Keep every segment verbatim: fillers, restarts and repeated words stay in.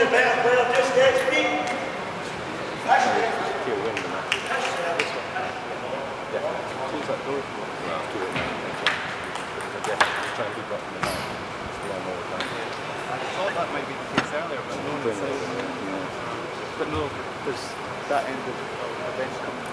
He's about well just as big. Actually, he'll win the match. Yeah, he's like door. Well, two in but yeah, he's trying to keep up in the match. One more time. I thought that might be the case earlier, but no one said. But no, there's that end of the bench coming.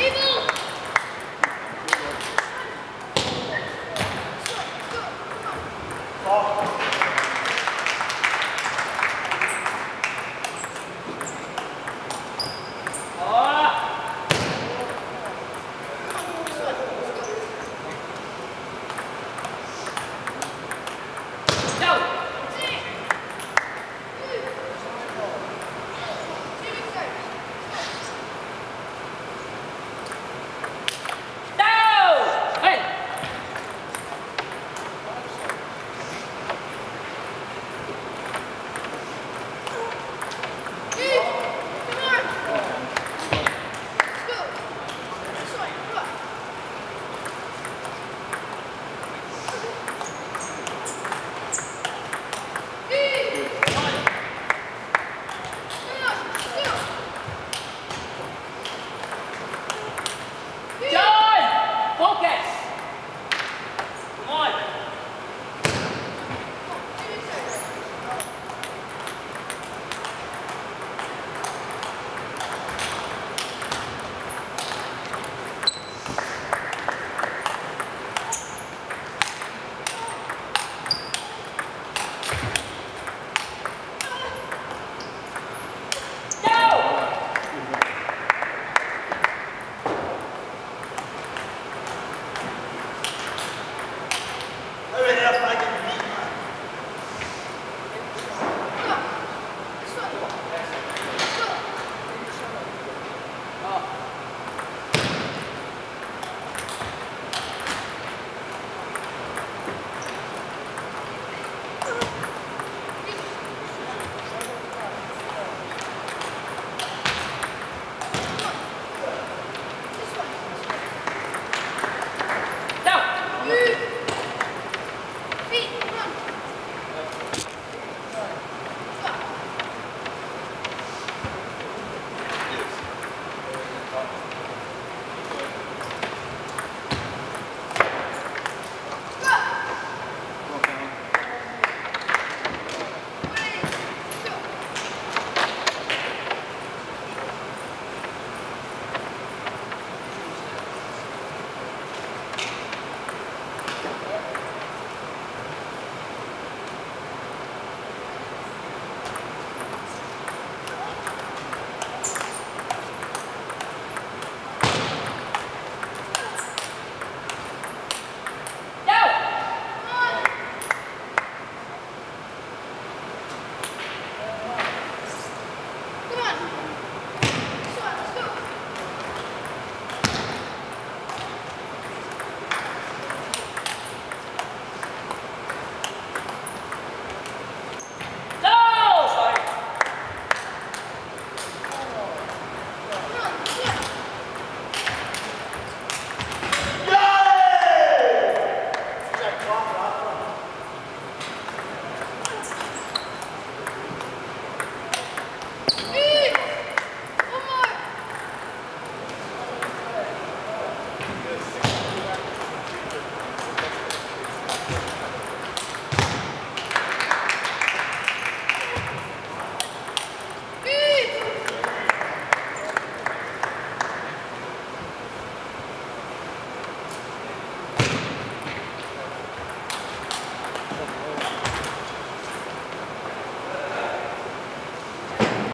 Evil!